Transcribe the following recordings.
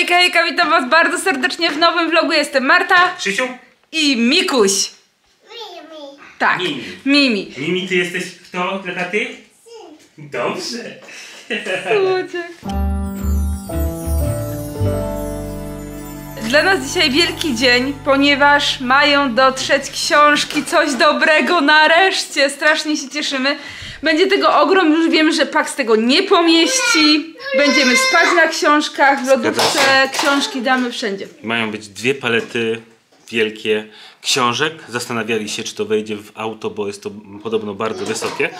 Hejka, hejka, witam was bardzo serdecznie w nowym vlogu. Jestem Marta, Krzysiu i Mikuś. Mimi. Tak, Mimi. Mimi. Mimi, ty jesteś kto? Dla ty? Dobrze. Słodziek. Dla nas dzisiaj wielki dzień, ponieważ mają dotrzeć książki, coś dobrego nareszcie, strasznie się cieszymy. Będzie tego ogrom, już wiemy, że Pax tego nie pomieści. Będziemy spać na książkach, w lodówce, książki damy wszędzie. Mają być dwie palety wielkie książek. Zastanawiali się, czy to wejdzie w auto, bo jest to podobno bardzo wysokie.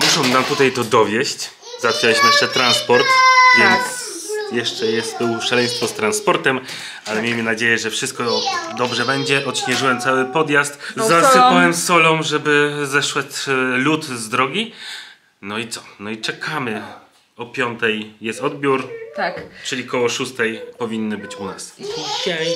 Muszą nam tutaj to dowieść. Załatwialiśmy jeszcze transport, więc... Tak. Jeszcze jest tu szaleństwo z transportem, ale miejmy nadzieję, że wszystko dobrze będzie. Odśnieżyłem cały podjazd, no, zasypałem solą, żeby zeszedł lód z drogi. No i co? No i czekamy. O 5:00 jest odbiór, tak. Czyli koło 6:00 powinny być u nas. Dzisiaj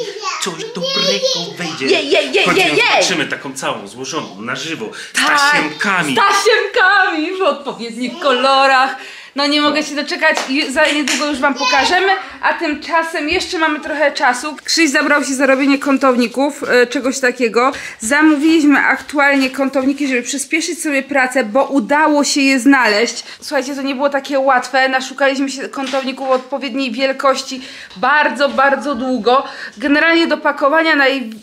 coś dobrego wejdzie. Chodźmy, zobaczymy taką całą, złożoną, na żywo, z tasiemkami. Tak, z tasiemkami w odpowiednich kolorach. No nie mogę się doczekać i za niedługo już wam pokażemy, a tymczasem jeszcze mamy trochę czasu. Krzyś zabrał się za robienie kątowników, czegoś takiego. Zamówiliśmy aktualnie kątowniki, żeby przyspieszyć sobie pracę, bo udało się je znaleźć. Słuchajcie, to nie było takie łatwe, naszukaliśmy się kątowników odpowiedniej wielkości bardzo, bardzo długo. Generalnie do pakowania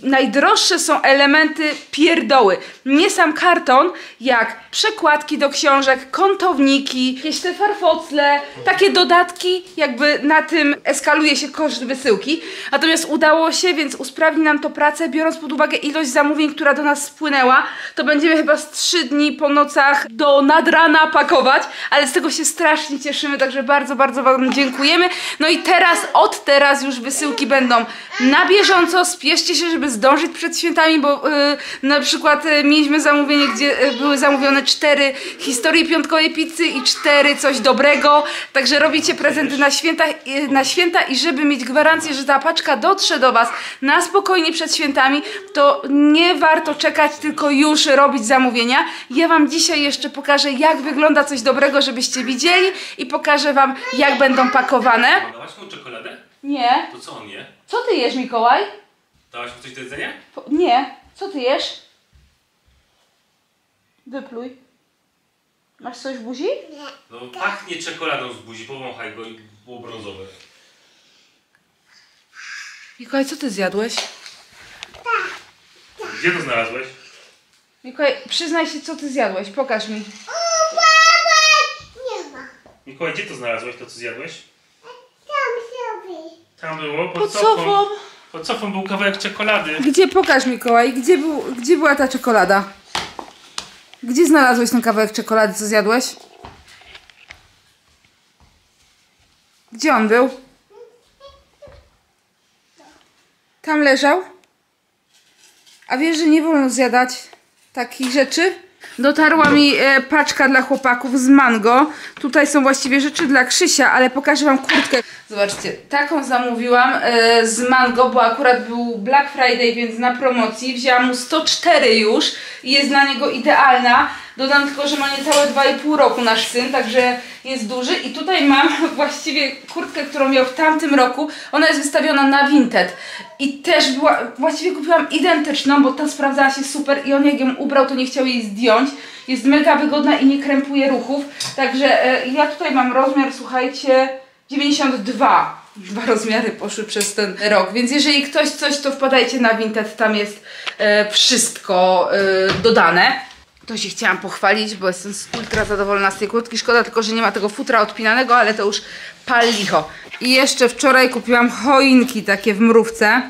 najdroższe są elementy pierdoły. Nie sam karton, jak przekładki do książek, kątowniki, jakieś te farby. Focle, takie dodatki, jakby na tym eskaluje się koszt wysyłki. Natomiast udało się, więc usprawni nam to pracę, biorąc pod uwagę ilość zamówień, która do nas spłynęła. To będziemy chyba z 3 dni po nocach do nadrana pakować, ale z tego się strasznie cieszymy, także bardzo, bardzo wam dziękujemy. No i teraz, od teraz już wysyłki będą na bieżąco. Spieszcie się, żeby zdążyć przed świętami, bo na przykład mieliśmy zamówienie, gdzie były zamówione 4 historie piątkowej pizzy i 4 coś dobrego, także robicie prezenty na święta i żeby mieć gwarancję, że ta paczka dotrze do was na spokojnie przed świętami, to nie warto czekać, tylko już robić zamówienia. Ja wam dzisiaj jeszcze pokażę, jak wygląda coś dobrego, żebyście widzieli, i pokażę wam, jak będą pakowane. Dałaś mu czekoladę? Nie. To co on je? Co ty jesz, Mikołaj? Dałaś mu coś do jedzenia? Nie. Co ty jesz? Wypluj. Masz coś w buzi? Nie. No pachnie czekoladą z buzi, powąchaj go i było brązowe. Mikołaj, co ty zjadłeś? Gdzie to znalazłeś? Mikołaj, przyznaj się, co ty zjadłeś, pokaż mi. Nie ma. Mikołaj, gdzie to znalazłeś, to co zjadłeś? Tam sobie. Tam było, pod sofą. Pod sofą był kawałek czekolady. Gdzie, pokaż Mikołaj, gdzie była ta czekolada? Gdzie znalazłeś ten kawałek czekolady, co zjadłeś? Gdzie on był? Tam leżał? A wiesz, że nie wolno zjadać takich rzeczy? Dotarła mi paczka dla chłopaków z Mango. Tutaj są właściwie rzeczy dla Krzysia, ale pokażę wam kurtkę. Zobaczcie, taką zamówiłam z Mango, bo akurat był Black Friday, więc na promocji. Wzięłam mu 104 już i jest dla niego idealna. Dodam tylko, że ma niecałe 2,5 roku nasz syn, także jest duży. I tutaj mam właściwie kurtkę, którą miał w tamtym roku. Ona jest wystawiona na Vinted. I też właściwie kupiłam identyczną, bo ta sprawdzała się super i on jak ją ubrał, to nie chciał jej zdjąć. Jest mega wygodna i nie krępuje ruchów. Także ja tutaj mam rozmiar, słuchajcie, 92. Dwa rozmiary poszły przez ten rok, więc jeżeli ktoś coś, to wpadajcie na Vinted, tam jest wszystko dodane. To się chciałam pochwalić, bo jestem ultra zadowolona z tej kurtki. Szkoda tylko, że nie ma tego futra odpinanego, ale to już pal licho. I jeszcze wczoraj kupiłam choinki takie w Mrówce.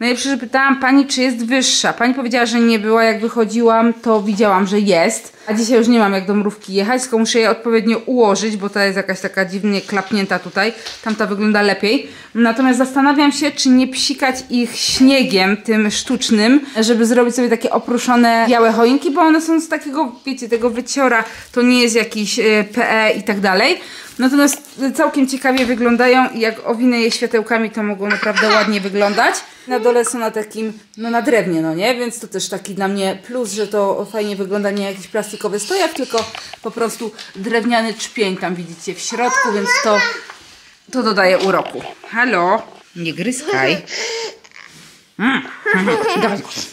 No i pytałam pani, czy jest wyższa. Pani powiedziała, że nie była. Jak wychodziłam, to widziałam, że jest. A dzisiaj już nie mam jak do Mrówki jechać, tylko muszę je odpowiednio ułożyć, bo ta jest jakaś taka dziwnie klapnięta tutaj. Tamta wygląda lepiej. Natomiast zastanawiam się, czy nie psikać ich śniegiem, tym sztucznym, żeby zrobić sobie takie oprószone białe choinki, bo one są z takiego, wiecie, tego wyciora. To nie jest jakiś PE i tak dalej. Natomiast całkiem ciekawie wyglądają i jak owinę je światełkami, to mogą naprawdę ładnie wyglądać. Na dole są na takim, no na drewnie, no nie? Więc to też taki dla mnie plus, że to fajnie wygląda, nie jakiś plastikowy stojak, tylko po prostu drewniany trzpień tam widzicie w środku, więc to To dodaje uroku. Halo, nie gryzkaj.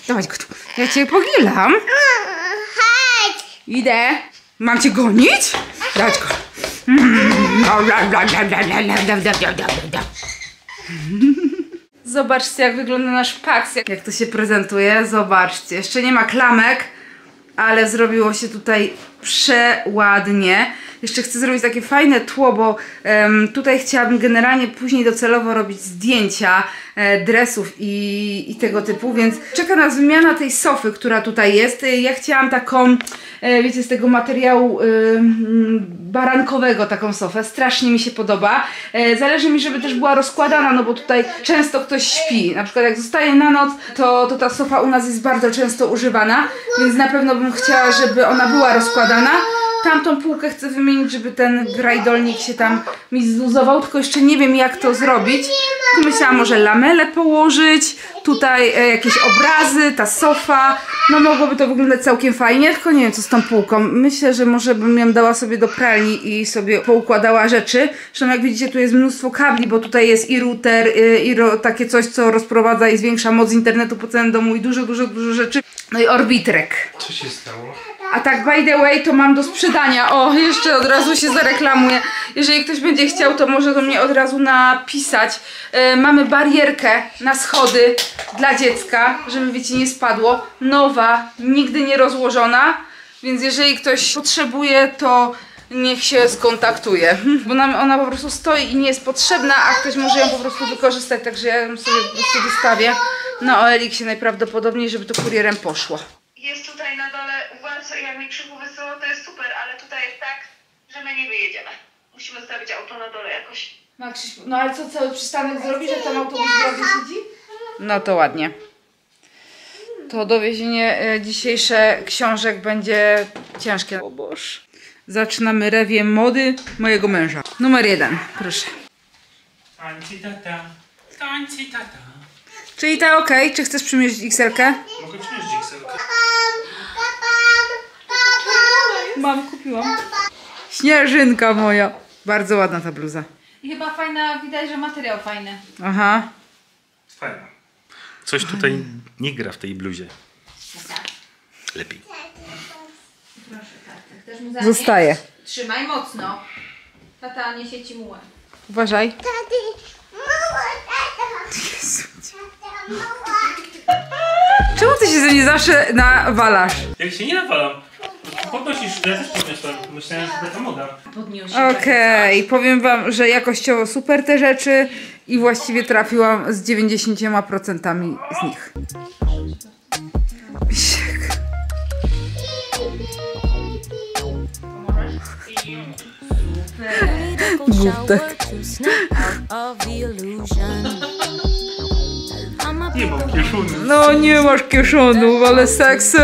Dawać go tu. Ja cię pogielam. Idę. Mam cię gonić? Dawać go. Zobaczcie, jak wygląda nasz Pax. Jak to się prezentuje, zobaczcie. Jeszcze nie ma klamek, ale zrobiło się tutaj przeładnie. Jeszcze chcę zrobić takie fajne tło, bo tutaj chciałabym generalnie później docelowo robić zdjęcia dresów i tego typu, więc czeka nas wymiana tej sofy, która tutaj jest. Ja chciałam taką, wiecie, z tego materiału barankowego taką sofę. Strasznie mi się podoba. Zależy mi, żeby też była rozkładana, no bo tutaj często ktoś śpi. Na przykład jak zostaje na noc, to ta sofa u nas jest bardzo często używana, więc na pewno bym chciała, żeby ona była rozkładana. Tamtą półkę chcę wymienić, żeby ten grajdolnik się tam mi zluzował, tylko jeszcze nie wiem, jak to zrobić. Tu myślałam, może lamele położyć, tutaj jakieś obrazy, ta sofa. No mogłoby to wyglądać całkiem fajnie, tylko nie wiem, co z tą półką. Myślę, że może bym ją dała sobie do pralni i sobie poukładała rzeczy. Zresztą jak widzicie, tu jest mnóstwo kabli, bo tutaj jest i router, i takie coś, co rozprowadza i zwiększa moc internetu po całym domu i dużo rzeczy. No i orbitrek. Co się stało? A tak by the way, to mam do sprzedania. O, jeszcze od razu się zareklamuję. Jeżeli ktoś będzie chciał, to może do mnie od razu napisać. Mamy barierkę na schody dla dziecka, żeby, wiecie, nie spadło. Nowa, nigdy nie rozłożona. Więc jeżeli ktoś potrzebuje, to niech się skontaktuje. Bo nam ona po prostu stoi i nie jest potrzebna, a ktoś może ją po prostu wykorzystać. Także ja ją sobie po prostu wystawię na OLX-ie najprawdopodobniej, żeby to kurierem poszło. Jest tutaj na dole, jak mi Krzychu wysyła, to jest super, ale tutaj jest tak, że my nie wyjedziemy. Musimy zostawić auto na dole jakoś. No, Krzysiu, no ale co, cały przystanek zrobisz, że tam autobus w drodze siedzi? No to ładnie. To dowiezienie dzisiejsze książek będzie ciężkie. O Boże. Zaczynamy rewię mody mojego męża. Numer 1, proszę. Tańci tata, tańci tata. Czyli ta okej? Okay. Czy chcesz przymierzyć XL-kę? Mogę przymierzyć XL-kę. Mam, kupiłam. Śnieżynka moja. Bardzo ładna ta bluza. I chyba fajna, widać, że materiał fajny. Aha. Fajna. Coś tutaj nie gra w tej bluzie. Lepiej. Proszę, tata. Chcesz mu zamieść? Zostaje. Trzymaj mocno. Tata, niesie ci mułę. Uważaj. Tata, muła, tata. Jezu. Tata, muła. Czemu ty się ze mnie zawsze nawalasz? Jak się nie nawalam? Podnosisz, ja też podniosłem. Myślałem, że to moda. Okej, powiem wam, że jakościowo super te rzeczy i właściwie trafiłam z 90% z nich. Misiek. Głuptek. Nie mam kieszony. No nie masz kieszonów, ale seksy.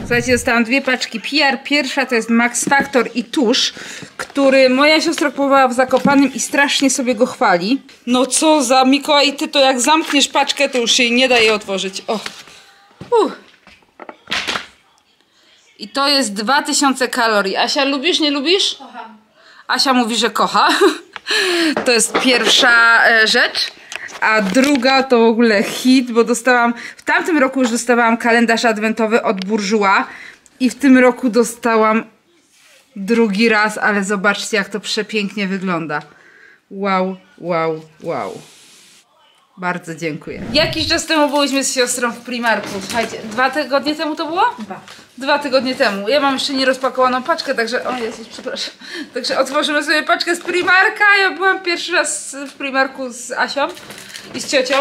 Słuchajcie, dostałam 2 paczki PR. Pierwsza to jest Max Factor i tusz, który moja siostra kupowała w Zakopanym i strasznie sobie go chwali. No co za Mikołaj, ty to jak zamkniesz paczkę, to już jej nie da jej otworzyć. O. I to jest 2000 kalorii. Asia, lubisz, nie lubisz? Kocham. Asia mówi, że kocha. To jest pierwsza rzecz. A druga to w ogóle hit, bo dostałam, w tamtym roku już dostawałam kalendarz adwentowy od Bourgeois i w tym roku dostałam drugi raz, ale zobaczcie, jak to przepięknie wygląda. Wow, wow, wow. Bardzo dziękuję. Jakiś czas temu byliśmy z siostrą w Primarku. Słuchajcie, 2 tygodnie temu to było? 2 tygodnie temu. Ja mam jeszcze nierozpakowaną paczkę, także... O Jezus, przepraszam. Także otworzymy sobie paczkę z Primarka. Ja byłam pierwszy raz w Primarku z Asią i z ciocią.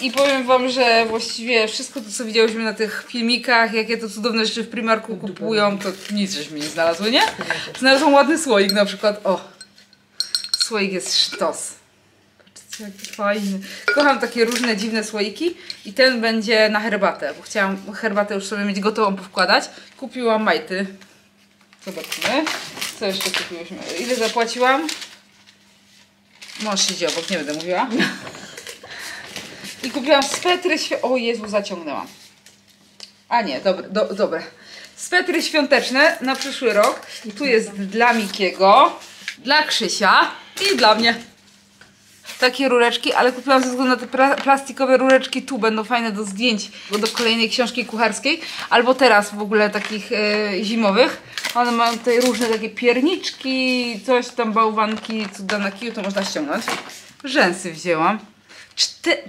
I powiem wam, że właściwie wszystko to, co widziałyśmy na tych filmikach, jakie to cudowne rzeczy w Primarku kupują, to nic żeśmy nie znalazły, nie? Znalazłam ładny słoik na przykład. O! Słoik jest sztos. Jaki fajny. Kocham takie różne dziwne słoiki i ten będzie na herbatę, bo chciałam herbatę już sobie mieć gotową powkładać. Kupiłam majty. Zobaczmy. Co jeszcze kupiłyśmy? Ile zapłaciłam? Mąż idzie obok, nie będę mówiła. I kupiłam swetry świąteczne. O Jezu, zaciągnęłam. A nie, dobre. Swetry świąteczne na przyszły rok. I tu jest dla Mikiego, dla Krzysia i dla mnie. takie rureczki, ale kupiłam ze względu na te plastikowe rureczki, tu będą fajne do zdjęć, bo do kolejnej książki kucharskiej, albo teraz w ogóle takich zimowych. One mają tutaj różne takie pierniczki, coś tam, bałwanki, cuda na kiju, to można ściągnąć. Rzęsy wzięłam.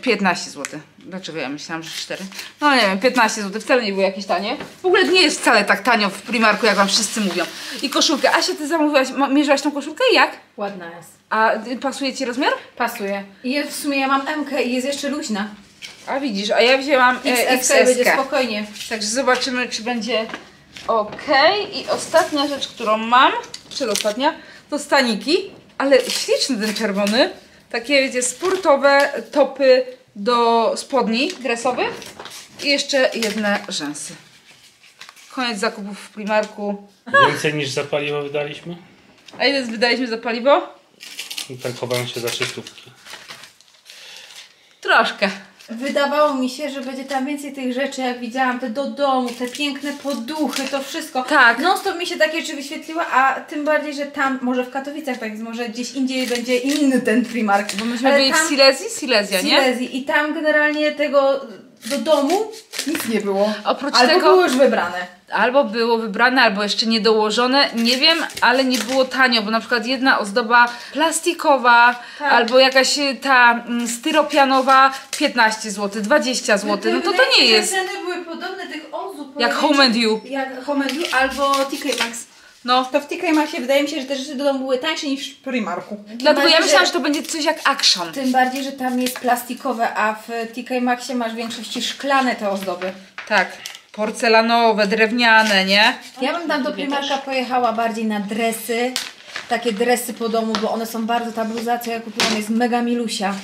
15 zł. Dlaczego ja myślałam, że 4? No nie wiem, 15 zł. Wcale nie było jakieś tanie. W ogóle nie jest wcale tak tanio w Primarku, jak wam wszyscy mówią. I koszulkę. Asia, ty zamówiłaś, mierzyłaś tą koszulkę i jak? Ładna jest. A pasuje ci rozmiar? Pasuje. I w sumie ja mam M-kę i jest jeszcze luźna. A widzisz, a ja wzięłam XS-kę. Będzie spokojnie. Także zobaczymy, czy będzie ok. I ostatnia rzecz, którą mam, czyli ostatnia, to staniki. Ale śliczny ten czerwony. Takie, wiecie, sportowe topy do spodni dresowych i jeszcze jedne rzęsy. Koniec zakupów w Primarku. Więcej niż za paliwo wydaliśmy? A ile wydaliśmy za paliwo? Tankowałem się za 300. Troszkę. Wydawało mi się, że będzie tam więcej tych rzeczy, jak widziałam te do domu, te piękne poduchy, to wszystko. Tak. Non stop mi się takie rzeczy wyświetliła, a tym bardziej, że tam, może w Katowicach, tak, może gdzieś indziej będzie inny ten Primark. Bo myśmy byli tam, w Silesji? Silesja, nie? Silesji. I tam generalnie tego do domu nic nie było. Oprócz albo tego było już wybrane. Albo było wybrane, albo jeszcze niedołożone, nie wiem, ale nie było tanio, bo na przykład jedna ozdoba plastikowa, tak, albo jakaś ta styropianowa 15 zł, 20 zł, no to nie jest. Ceny były podobne tych ozdób. Jak Home and You. Jak Home and You albo TK Maxx. No. To w TK Maxxie wydaje mi się, że te rzeczy do domu były tańsze niż w Primarku. Dlatego ja myślałam, że to będzie coś jak Action. Tym bardziej, że tam jest plastikowe, a w TK Maxxie masz w większości szklane te ozdoby. Tak. Porcelanowe, drewniane, nie? Ja bym tam do Primarka pojechała bardziej na dresy. Takie dresy po domu, bo one są bardzo, ta bluza, co ja kupiłam, jest mega milusia.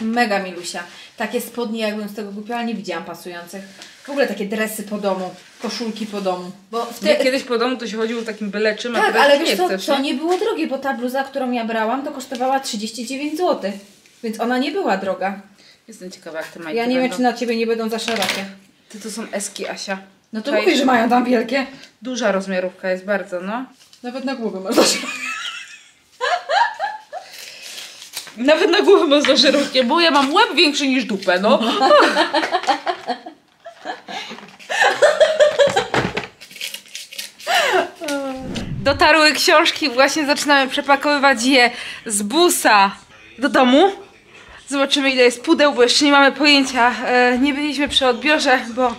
Mega milusia. Takie spodnie, jakbym z tego kupiła, nie widziałam pasujących. W ogóle takie dresy po domu, koszulki po domu. Bo kiedyś po domu to się chodziło takim byleczym, tak, a teraz ale wiesz, to nie było drogie, bo ta bluza, którą ja brałam, to kosztowała 39 zł. Więc ona nie była droga. Jestem ciekawa, jak te majki. Ja nie wiem, czy na ciebie nie będą za szerokie. Ty, to są eski, Asia. No to mówisz, że mają tam wielkie. Duża rozmiarówka jest bardzo, no. Nawet na głowę masz za szerokie. Nawet na głowę masz za szerokie, bo ja mam łeb większy niż dupę, no. Dotarły książki, właśnie zaczynamy przepakowywać je z busa do domu. Zobaczymy, ile jest pudeł, bo jeszcze nie mamy pojęcia. Nie byliśmy przy odbiorze, bo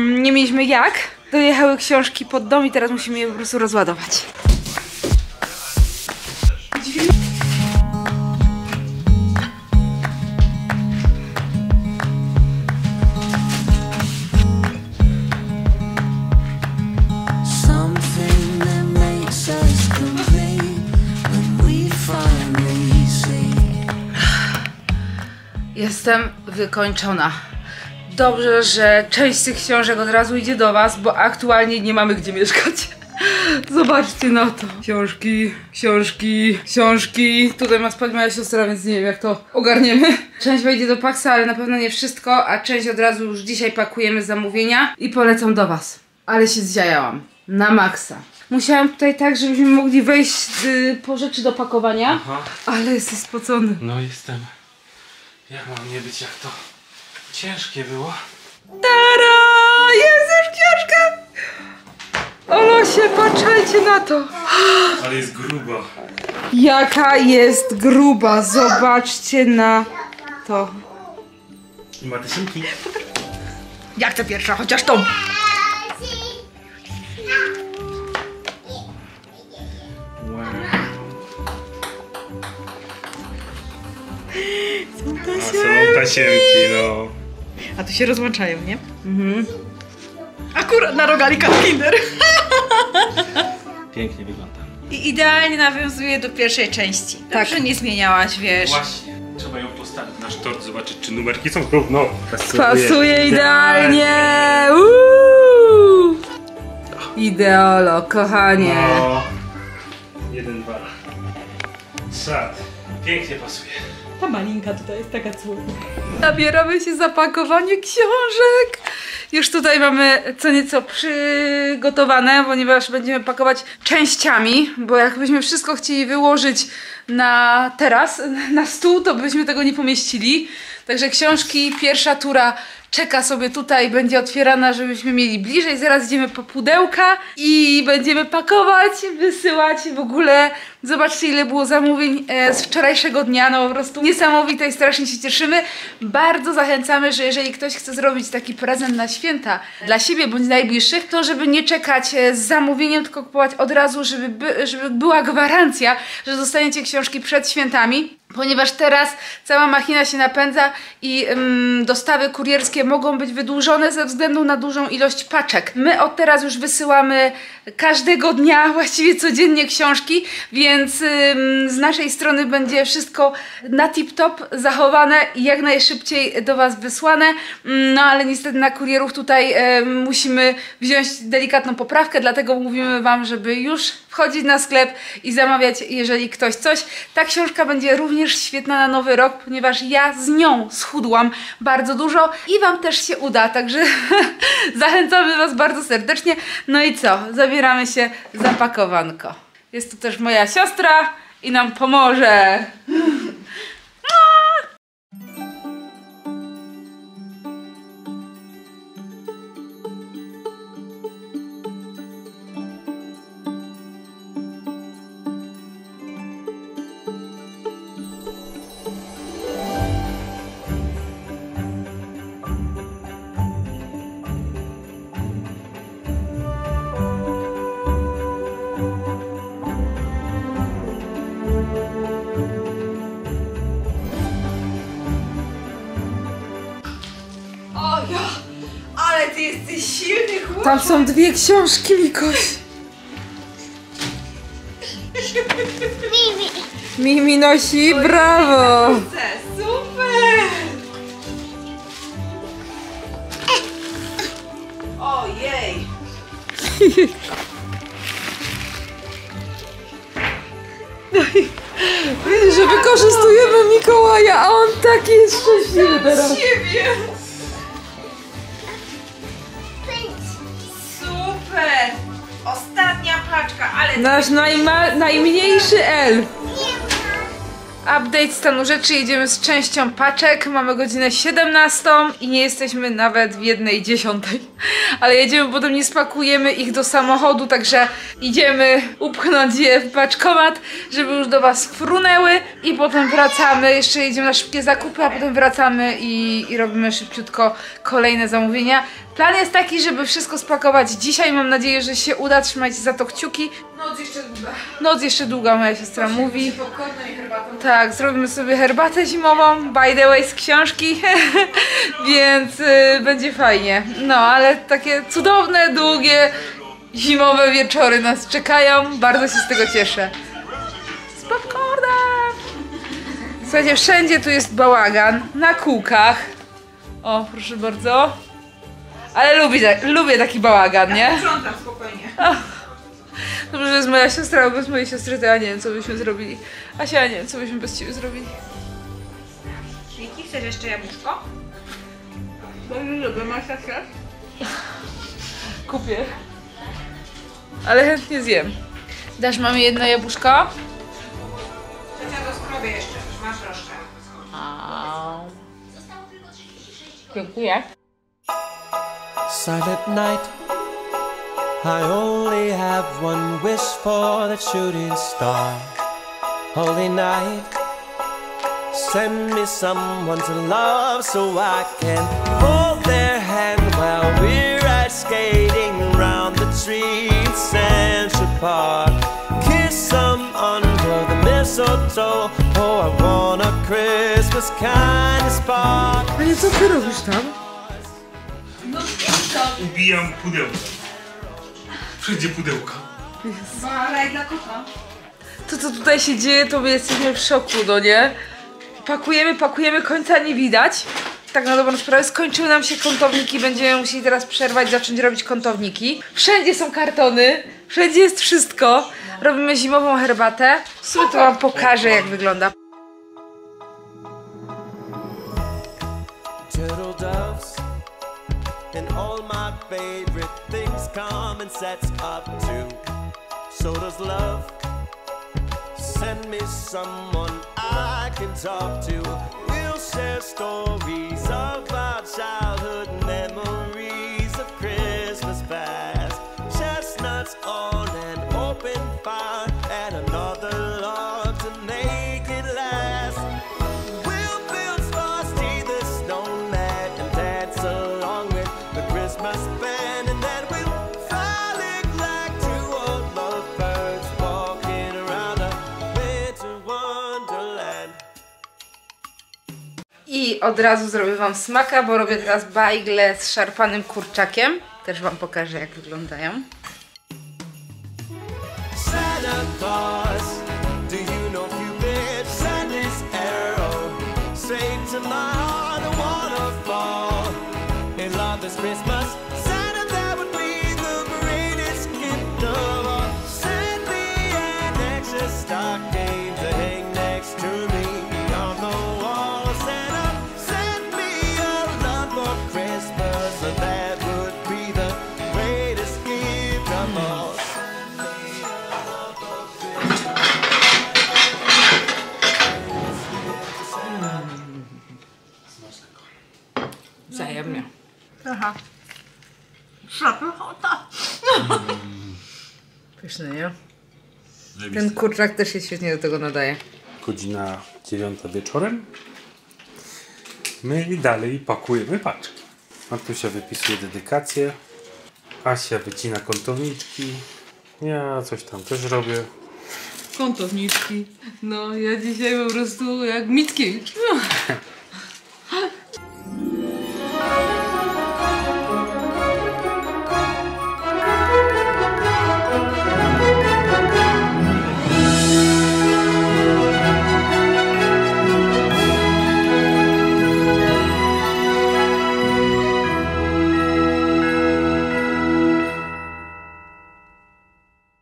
nie mieliśmy jak. Dojechały książki pod dom i teraz musimy je po prostu rozładować. Jestem wykończona. Dobrze, że część z tych książek od razu idzie do was, bo aktualnie nie mamy gdzie mieszkać. Zobaczcie na to. Książki, książki, książki. Tutaj ma spać moja siostra, więc nie wiem, jak to ogarniemy. Część wejdzie do Paxa, ale na pewno nie wszystko, a część od razu już dzisiaj pakujemy zamówienia i polecam do was. Ale się zdziajałam. Na maksa. Musiałam tutaj tak, żebyśmy mogli wejść po rzeczy do pakowania. Aha. Ale jestem spocony. No jestem. Jak mam nie być, jak to ciężkie było? Tara! Jest już książka! Olosie, patrzajcie na to! Ale jest gruba. Jaka jest gruba! Zobaczcie na to. I ma te simki. Jak to pierwsza, chociaż tą. Są tasiemki, no. A tu się rozłączają, nie? Mhm. Akurat na rogalikach Kinder. Pięknie wygląda. I idealnie nawiązuje do pierwszej części. Tak, że nie zmieniałaś, wiesz. Właśnie. Trzeba ją postawić na sztort, zobaczyć, czy numerki są równo. Pasuje idealnie. Uuu. Ideolo, kochanie. No. 1, 2. Sad. Pięknie pasuje. Ta malinka tutaj jest taka cudna. Zabieramy się za pakowanie książek. Już tutaj mamy co nieco przygotowane, ponieważ będziemy pakować częściami, bo jakbyśmy wszystko chcieli wyłożyć na teraz, na stół, to byśmy tego nie pomieścili. Także książki, pierwsza tura czeka sobie tutaj, będzie otwierana, żebyśmy mieli bliżej. Zaraz idziemy po pudełka i będziemy pakować, wysyłać. W ogóle zobaczcie, ile było zamówień z wczorajszego dnia, no po prostu niesamowite i strasznie się cieszymy. Bardzo zachęcamy, że jeżeli ktoś chce zrobić taki prezent na święta dla siebie bądź najbliższych, to żeby nie czekać z zamówieniem, tylko kupować od razu, żeby była gwarancja, że dostaniecie książki przed świętami. Ponieważ teraz cała machina się napędza i dostawy kurierskie mogą być wydłużone ze względu na dużą ilość paczek. My od teraz już wysyłamy każdego dnia, właściwie codziennie książki, więc z naszej strony będzie wszystko na tip-top zachowane i jak najszybciej do Was wysłane. No ale niestety na kurierów tutaj musimy wziąć delikatną poprawkę, dlatego mówimy Wam, żeby już wchodzić na sklep i zamawiać, jeżeli ktoś coś. Ta książka będzie również świetna na nowy rok, ponieważ ja z nią schudłam bardzo dużo i Wam też się uda, także zachęcamy Was bardzo serdecznie. No i co? Zabieramy się za pakowanko. Jest tu też moja siostra i nam pomoże. Tam są dwie książki, Mikuś. Mimi. Mimi nosi, brawo. Super. Ojej. Wiesz, że wykorzystujemy Mikołaja, a on taki jest szczęśliwy teraz. Ostatnia paczka, ale... Nasz najmniejszy L. Update stanu rzeczy, jedziemy z częścią paczek. Mamy godzinę 17 i nie jesteśmy nawet w 1:10. Ale jedziemy, potem nie spakujemy ich do samochodu, także idziemy upchnąć je w paczkomat, żeby już do Was wfrunęły i potem wracamy. Jeszcze jedziemy na szybkie zakupy, a potem wracamy i robimy szybciutko kolejne zamówienia. Plan jest taki, żeby wszystko spakować dzisiaj. Mam nadzieję, że się uda. Trzymajcie za to kciuki. Noc jeszcze długa. Noc jeszcze długa, moja siostra mówi. Tak, zrobimy sobie herbatę zimową. By the way, z książki. Więc będzie fajnie. No, ale takie cudowne, długie, zimowe wieczory nas czekają. Bardzo się z tego cieszę. Z popcornem! Słuchajcie, wszędzie tu jest bałagan. Na kółkach. O, proszę bardzo. Ale lubię taki bałagan, nie? Sprzątam spokojnie. O, dobrze, że jest moja siostra, bo bez mojej siostry to ja nie wiem, co byśmy zrobili. Asia, ja nie wiem, co byśmy bez Ciebie zrobili. Miki, chcesz jeszcze jabłuszko? Bardzo lubię, masz siastrę? Kupię. Ale chętnie zjem. Dasz mamie jedno jabłuszko? Chcę to skrobię jeszcze, masz troszkę. Dziękuję. Silent night, I only have one wish for that shooting star. Holy night, send me someone to love so I can hold their hand while we're out skating around the streets in Central Park. Kiss them under the mistletoe, oh I want a Christmas kind of spark. A nie, co ty robisz tam? Ubijam pudełka. Wszędzie pudełka. Baraj dla kota. To co tutaj się dzieje, to my jesteśmy w szoku, no nie? Pakujemy, końca nie widać. Tak na dobrą sprawę, skończyły nam się kątowniki, będziemy musieli teraz przerwać, zacząć robić kątowniki. Wszędzie są kartony, wszędzie jest wszystko. Robimy zimową herbatę. W sumie to Wam pokażę, jak wygląda. And all my favorite things come and sets up too. So does love. send me someone I can talk to. We'll share stories of our childhood, memories of Christmas past, chestnuts on an open fire, and another log to make it last. We'll build Frosty the snowman and dance along with the Christmas band, and then we'll frolic like two old lovebirds walking around a winter wonderland. I od razu zrobię wam smaka, bo robię teraz bajgle z szarpanym kurczakiem. Też wam pokażę, jak wyglądają. Santa Claus, do you know you did send this arrow straight to my heart, a waterfall. In love this Christmas, Santa, that would be the greatest gift of all. Send me an extra stocking to hang next to me on the wall. Santa, send me a love for Christmas, so that would be the greatest gift of all. Zajemnie. Aha. Szapychota. Pyszne, nie? Ten kurczak też się świetnie do tego nadaje. Godzina 9 wieczorem. My i dalej pakujemy paczki. Antusia wypisuje dedykację. Asia wycina kątowniczki. Ja coś tam też robię. Kątowniczki. No ja dzisiaj po prostu jak Mickiewicz. No.